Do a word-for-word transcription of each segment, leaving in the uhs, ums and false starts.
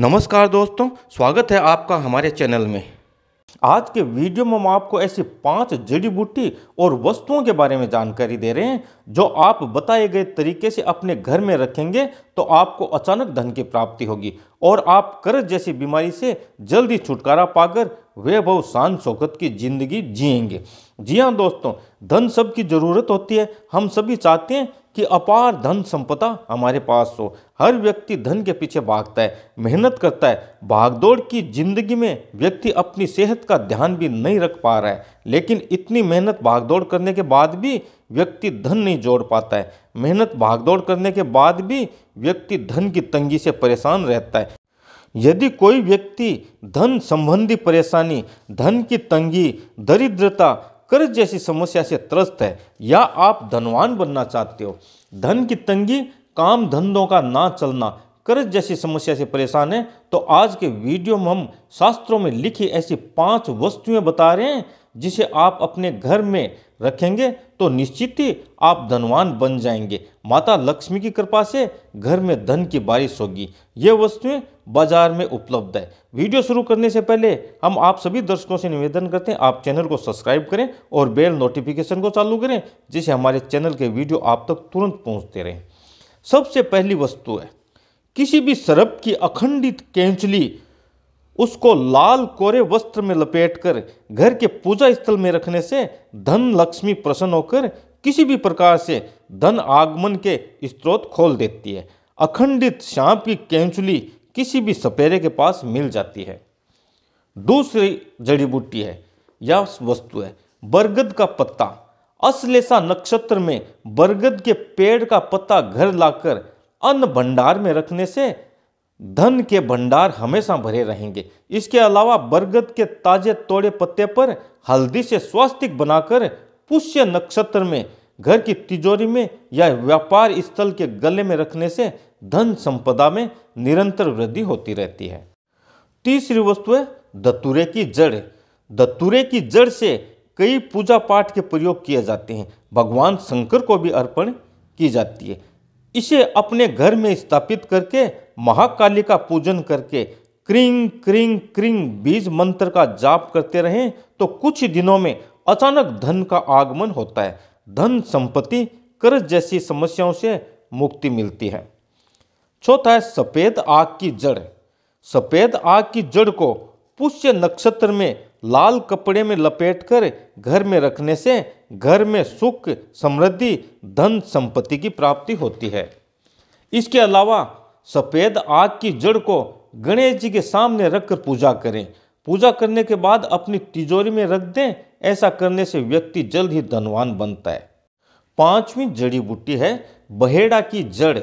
नमस्कार दोस्तों, स्वागत है आपका हमारे चैनल में। आज के वीडियो में हम आपको ऐसी पांच जड़ी बूटी और वस्तुओं के बारे में जानकारी दे रहे हैं जो आप बताए गए तरीके से अपने घर में रखेंगे तो आपको अचानक धन की प्राप्ति होगी और आप कर्ज जैसी बीमारी से जल्दी छुटकारा पाकर वैभव शान शौकत की जिंदगी जिएंगे। जी हाँ दोस्तों, धन सबकी ज़रूरत होती है। हम सभी चाहते हैं कि अपार धन संपदा हमारे पास हो। हर व्यक्ति धन के पीछे भागता है, मेहनत करता है। भागदौड़ की जिंदगी में व्यक्ति अपनी सेहत का ध्यान भी नहीं रख पा रहा है, लेकिन इतनी मेहनत भागदौड़ करने के बाद भी व्यक्ति धन नहीं जोड़ पाता है। मेहनत भागदौड़ करने के बाद भी व्यक्ति धन की तंगी से परेशान रहता है। यदि कोई व्यक्ति धन संबंधी परेशानी, धन की तंगी, दरिद्रता, कर्ज जैसी समस्या से त्रस्त है या आप धनवान बनना चाहते हो, धन की तंगी, काम धंधों का ना चलना, कर्ज जैसी समस्या से परेशान है, तो आज के वीडियो में हम शास्त्रों में लिखी ऐसी पांच वस्तुएं बता रहे हैं जिसे आप अपने घर में रखेंगे तो निश्चित ही आप धनवान बन जाएंगे। माता लक्ष्मी की कृपा से घर में धन की बारिश होगी। ये वस्तुएं बाजार में उपलब्ध है। वीडियो शुरू करने से पहले हम आप सभी दर्शकों से निवेदन करते हैं, आप चैनल को सब्सक्राइब करें और बेल नोटिफिकेशन को चालू करें जिससे हमारे चैनल के वीडियो आप तक तुरंत पहुँचते रहें। सबसे पहली वस्तु है किसी भी सर्प की अखंडित केंचली। उसको लाल कोरे वस्त्र में लपेटकर घर के पूजा स्थल में रखने से धन लक्ष्मी प्रसन्न होकर किसी भी प्रकार से धन आगमन के स्रोत खोल देती है। अखंडित सांप की केंचुली किसी भी सपेरे के पास मिल जाती है। दूसरी जड़ी बूटी है या वस्तु है बरगद का पत्ता। अश्लेषा नक्षत्र में बरगद के पेड़ का पत्ता घर लाकर अन्न भंडार में रखने से धन के भंडार हमेशा भरे रहेंगे। इसके अलावा बरगद के ताजे तोड़े पत्ते पर हल्दी से स्वास्तिक बनाकर पुष्य नक्षत्र में घर की तिजोरी में या व्यापार स्थल के गले में रखने से धन संपदा में निरंतर वृद्धि होती रहती है। तीसरी वस्तु है धतूरे की जड़। धतूरे की जड़ से कई पूजा पाठ के प्रयोग किए जाते हैं। भगवान शंकर को भी अर्पण की जाती है। इसे अपने घर में स्थापित करके महाकाली का पूजन करके क्रिंग क्रिंग क्रिंग बीज मंत्र का जाप करते रहें तो कुछ दिनों में अचानक धन का आगमन होता है। धन संपत्ति, कर्ज जैसी समस्याओं से मुक्ति मिलती है। चौथा है सफ़ेद आग की जड़। सफ़ेद आग की जड़ को पुष्य नक्षत्र में लाल कपड़े में लपेटकर घर में रखने से घर में सुख, समृद्धि, धन संपत्ति की प्राप्ति होती है। इसके अलावा सफ़ेद आग की जड़ को गणेश जी के सामने रखकर पूजा करें। पूजा करने के बाद अपनी तिजोरी में रख दें। ऐसा करने से व्यक्ति जल्द ही धनवान बनता है। पांचवी जड़ी बूटी है बहेड़ा की जड़।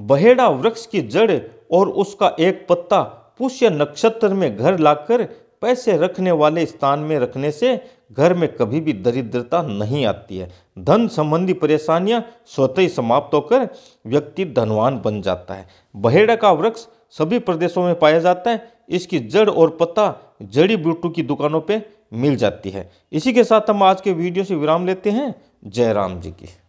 बहेड़ा वृक्ष की जड़ और उसका एक पत्ता पुष्य नक्षत्र में घर लाकर पैसे रखने वाले स्थान में रखने से घर में कभी भी दरिद्रता नहीं आती है। धन संबंधी परेशानियां स्वतः ही समाप्त होकर व्यक्ति धनवान बन जाता है। बहेड़ा का वृक्ष सभी प्रदेशों में पाया जाता है। इसकी जड़ और पत्ता जड़ी बूटी की दुकानों पे मिल जाती है। इसी के साथ हम आज के वीडियो से विराम लेते हैं। जय राम जी की।